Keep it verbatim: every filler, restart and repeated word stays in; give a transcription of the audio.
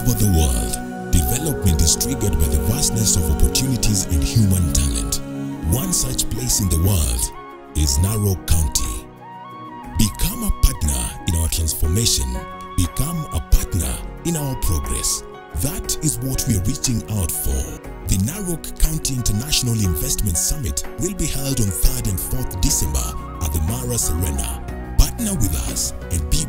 over the world, development is triggered by the vastness of opportunities and human talent. One such place in the world is Narok County. Become a partner in our transformation. Become a partner in our progress. That is what we are reaching out for. The Narok County International Investment Summit will be held on third and fourth December at the Mara Serena. Partner with us and be